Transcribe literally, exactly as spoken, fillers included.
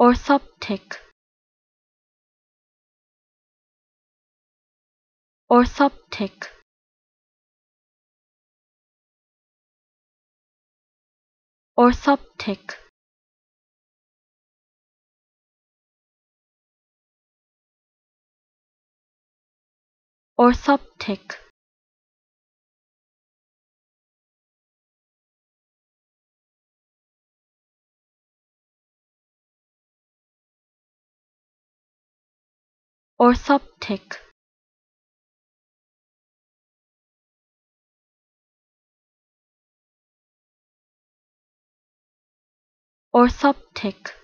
Orthoptic. Orthoptic. Orthoptic. Orthoptic. Orthoptic. Orthoptic.